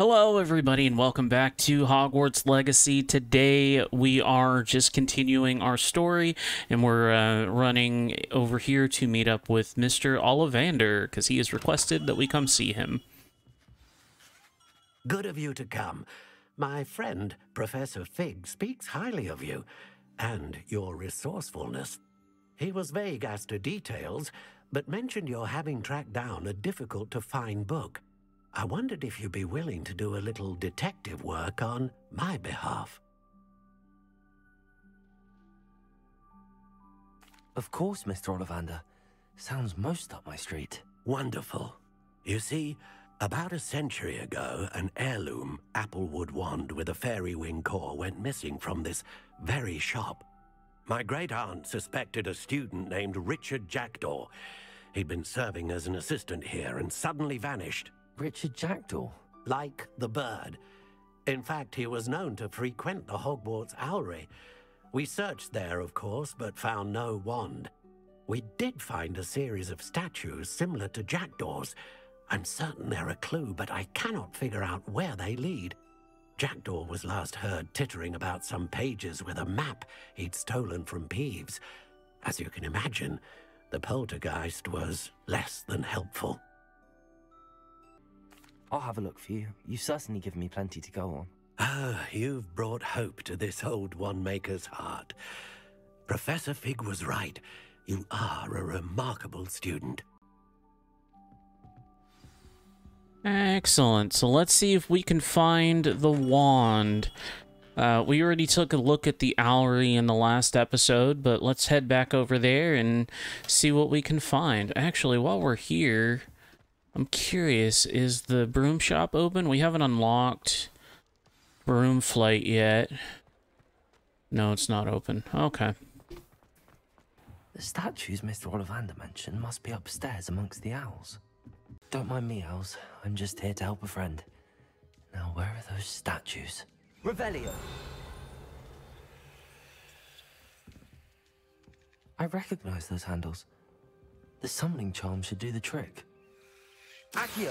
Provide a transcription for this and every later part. Hello everybody and welcome back to Hogwarts Legacy. Today we are just continuing our story and we're running over here to meet up with Mr. Ollivander because he has requested that we come see him. Good of you to come. My friend, Professor Fig, speaks highly of you and your resourcefulness. He was vague as to details, but mentioned your having tracked down a difficult-to-find book. I wondered if you'd be willing to do a little detective work on my behalf. Of course, Mr. Ollivander. Sounds most up my street. Wonderful. You see, about a century ago, an heirloom applewood wand with a fairy wing core went missing from this very shop. My great-aunt suspected a student named Richard Jackdaw. He'd been serving as an assistant here and suddenly vanished. Richard Jackdaw? Like the bird. In fact, he was known to frequent the Hogwarts Owlery. We searched there, of course, but found no wand. We did find a series of statues similar to jackdaws. I'm certain they're a clue, but I cannot figure out where they lead. Jackdaw was last heard tittering about some pages with a map he'd stolen from Peeves. As you can imagine, the poltergeist was less than helpful. I'll have a look for you. You've certainly given me plenty to go on. Ah, you've brought hope to this old wand-maker's heart. Professor Fig was right. You are a remarkable student. Excellent. So let's see if we can find the wand. We already took a look at the Owlery in the last episode, but let's head back over there and see what we can find. Actually, while we're here, I'm curious, is the broom shop open? We haven't unlocked broom flight yet. No, it's not open. Okay. The statues Mr. Ollivander mentioned must be upstairs amongst the owls. Don't mind me, owls. I'm just here to help a friend. Now, where are those statues? Revelio! I recognize those handles. The summoning charm should do the trick. Accio!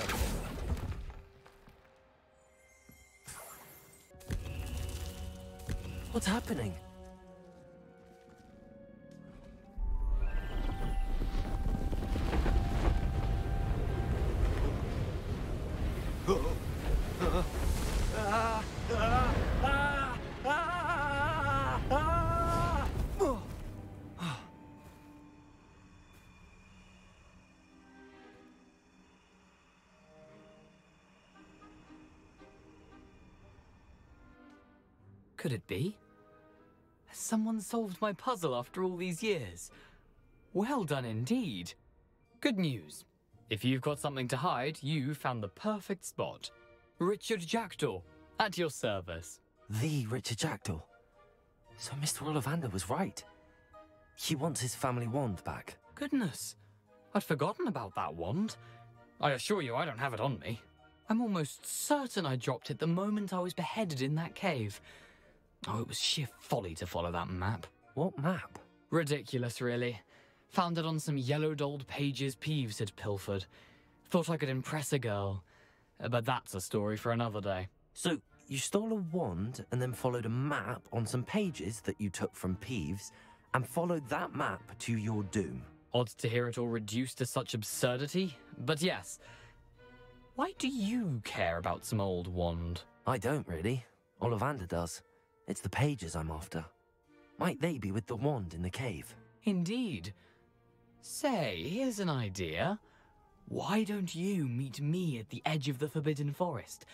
What's happening? Could it be? Has someone solved my puzzle after all these years? Well done indeed. Good news. If you've got something to hide, you found the perfect spot. Richard Jackdaw, at your service. The Richard Jackdaw? So Mr. Ollivander was right. He wants his family wand back. Goodness, I'd forgotten about that wand. I assure you I don't have it on me. I'm almost certain I dropped it the moment I was beheaded in that cave. Oh, it was sheer folly to follow that map. What map? Ridiculous, really. Found it on some yellowed old pages Peeves had pilfered. Thought I could impress a girl. But that's a story for another day. So, you stole a wand and then followed a map on some pages that you took from Peeves and followed that map to your doom. Odd to hear it all reduced to such absurdity, but yes. Why do you care about some old wand? I don't, really. Ollivander does. It's the pages I'm after. Might they be with the wand in the cave? Indeed. Say, here's an idea. Why don't you meet me at the edge of the Forbidden Forest?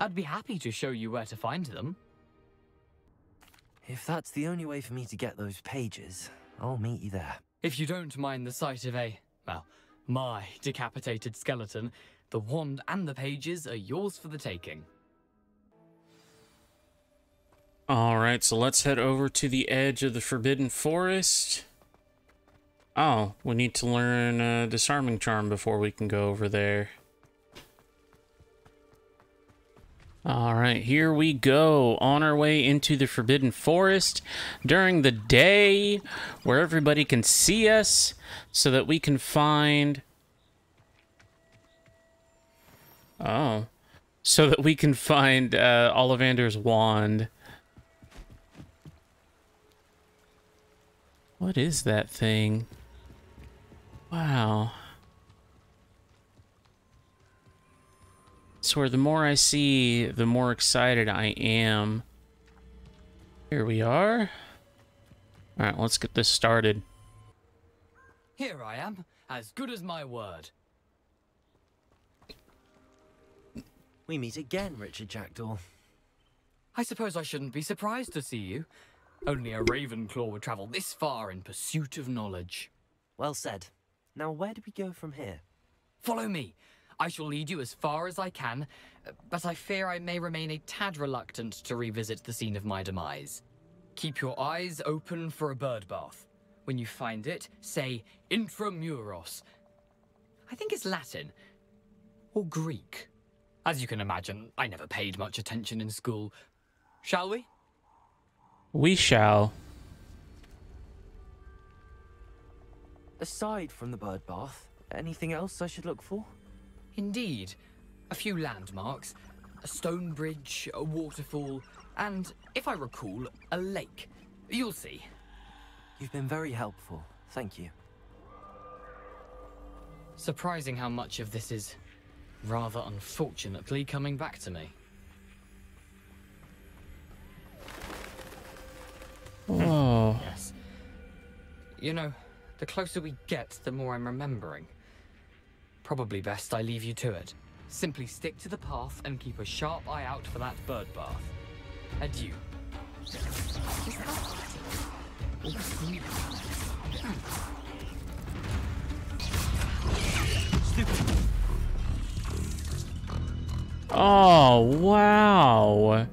I'd be happy to show you where to find them. If that's the only way for me to get those pages, I'll meet you there. If you don't mind the sight of a, well, my decapitated skeleton, the wand and the pages are yours for the taking. Alright, so let's head over to the edge of the Forbidden Forest. Oh, we need to learn a disarming charm before we can go over there. Alright, here we go, on our way into the Forbidden Forest during the day, where everybody can see us, so that we can find... Oh. so that we can find Ollivander's wand. What is that thing? Wow. Swear, the more I see, the more excited I am. Here we are. All right, let's get this started. Here I am, as good as my word. We meet again, Richard Jackdaw. I suppose I shouldn't be surprised to see you. Only a Ravenclaw would travel this far in pursuit of knowledge. Well said. Now, where do we go from here? Follow me. I shall lead you as far as I can, but I fear I may remain a tad reluctant to revisit the scene of my demise. Keep your eyes open for a bird bath. When you find it, say Intramuros. I think it's Latin. Or Greek. As you can imagine, I never paid much attention in school. Shall we? We shall. Aside from the bird bath, anything else I should look for? Indeed. A few landmarks, a stone bridge, a waterfall, and, if I recall, a lake. You'll see. You've been very helpful. Thank you. Surprising how much of this is, rather unfortunately, coming back to me. Oh. Yes. You know, the closer we get, the more I'm remembering. Probably best I leave you to it. Simply stick to the path and keep a sharp eye out for that bird bath. Adieu. Oh, wow.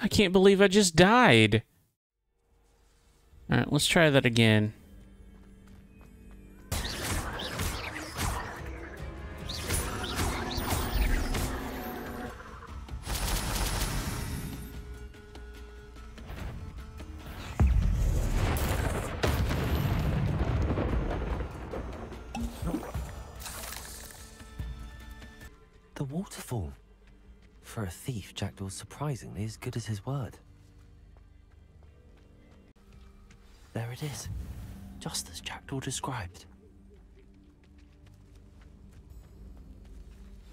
I can't believe I just died. All right, let's try that again. The waterfall. For a thief, Jackdaw's surprisingly as good as his word. There it is, just as Jackdaw described.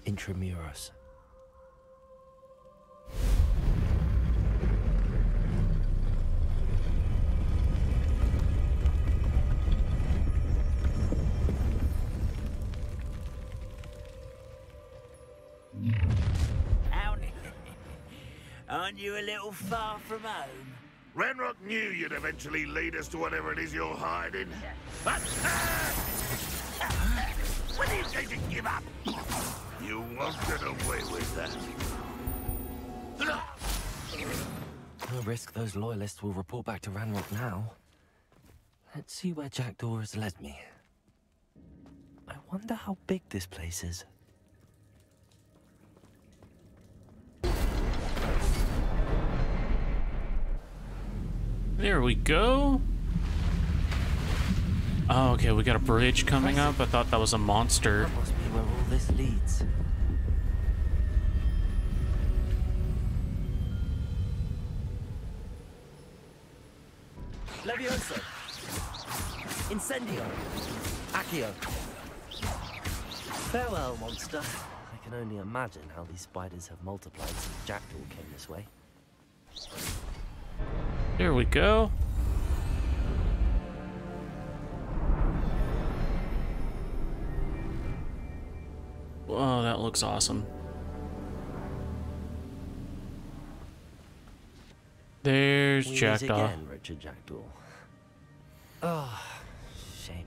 Intramuros. Howdy. Aren't you a little far from home? Ranrock knew you'd eventually lead us to whatever it is you're hiding. But when are you going to give up? You won't get away with that. No risk those loyalists will report back to Ranrock now. Let's see where Jackdaw has led me. I wonder how big this place is. There we go. Oh, okay, we got a bridge coming up. I thought that was a monster. That must be where all this leads. Leviosa. Incendio. Accio. Farewell, monster. I can only imagine how these spiders have multiplied since Jackdaw came this way. There we go. Whoa, that looks awesome. There's Jackdaw. Again, Richard Jackdaw. Oh, shame.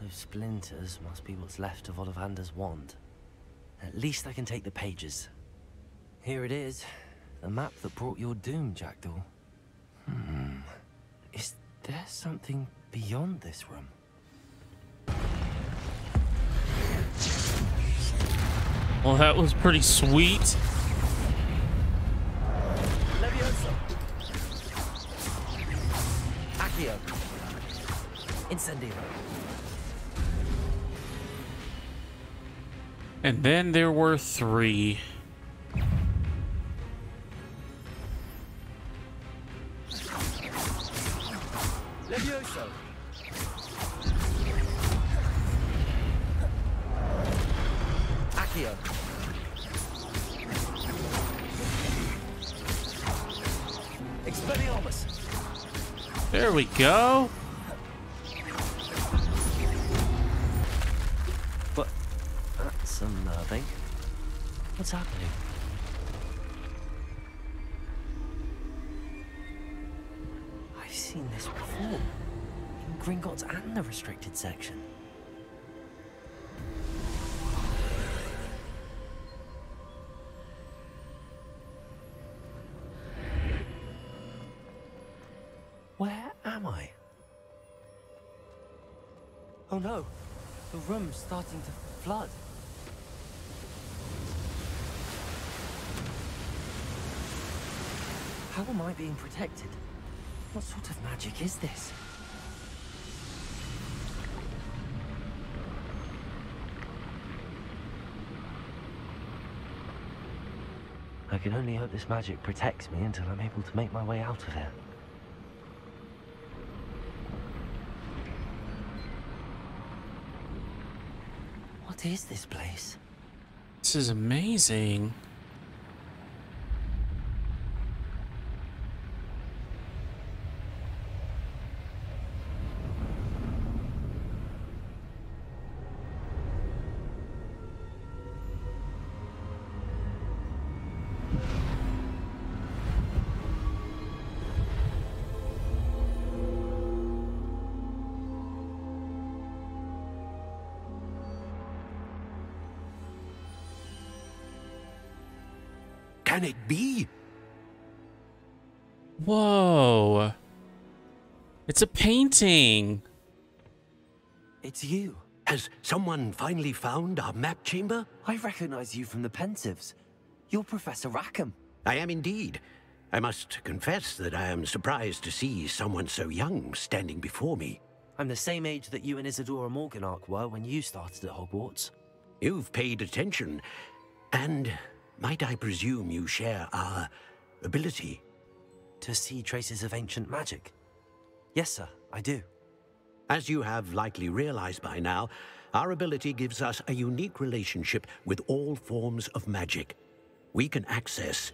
Those splinters must be what's left of Ollivander's wand. At least I can take the pages. Here it is. The map that brought your doom, Jackdaw. Hmm. Is there something beyond this room? Well, that was pretty sweet. Leviosa. Accio. Incendio. And then there were three. Leviosa. Accio. Expelliarmus. There we go. Unnerving. What's happening? I've seen this before. In Gringotts and the restricted section. Where am I? Oh no! The room's starting to flood. How am I being protected? What sort of magic is this? I can only hope this magic protects me until I'm able to make my way out of it. What is this place? This is amazing. Can it be? Whoa. It's a painting. It's you. Has someone finally found our map chamber? I recognize you from the Pensives. You're Professor Rackham. I am indeed. I must confess that I am surprised to see someone so young standing before me. I'm the same age that you and Isadora Morganark were when you started at Hogwarts. You've paid attention, and... might I presume you share our ability? To see traces of ancient magic? Yes, sir, I do. As you have likely realized by now, our ability gives us a unique relationship with all forms of magic. We can access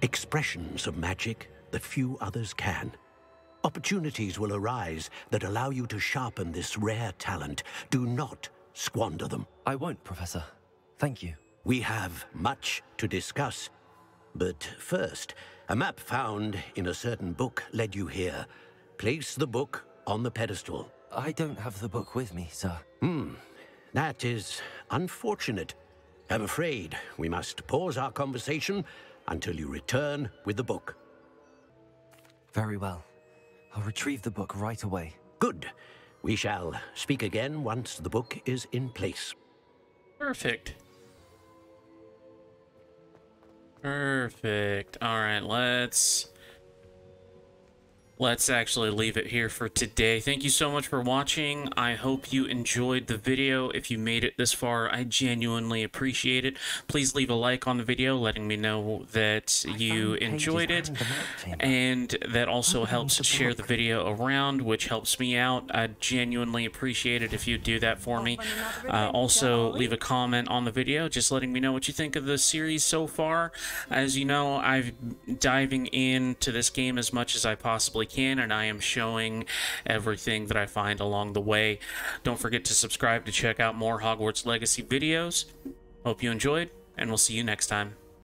expressions of magic that few others can. Opportunities will arise that allow you to sharpen this rare talent. Do not squander them. I won't, Professor. Thank you. We have much to discuss, but first, a map found in a certain book led you here. Place the book on the pedestal. I don't have the book with me, sir. That is unfortunate. I'm afraid we must pause our conversation until you return with the book. Very well. I'll retrieve the book right away. Good. We shall speak again once the book is in place. Perfect. Perfect. All right, let's actually leave it here for today. Thank you so much for watching. I hope you enjoyed the video. If you made it this far, I genuinely appreciate it. Please leave a like on the video, letting me know that you enjoyed it, and that also helps share the video around, which helps me out. I genuinely appreciate it if you do that for me. Also, leave a comment on the video, just letting me know what you think of the series so far. As you know, I'm diving into this game as much as I possibly can, and I am showing everything that I find along the way. Don't forget to subscribe to check out more Hogwarts Legacy videos. Hope you enjoyed, and we'll see you next time.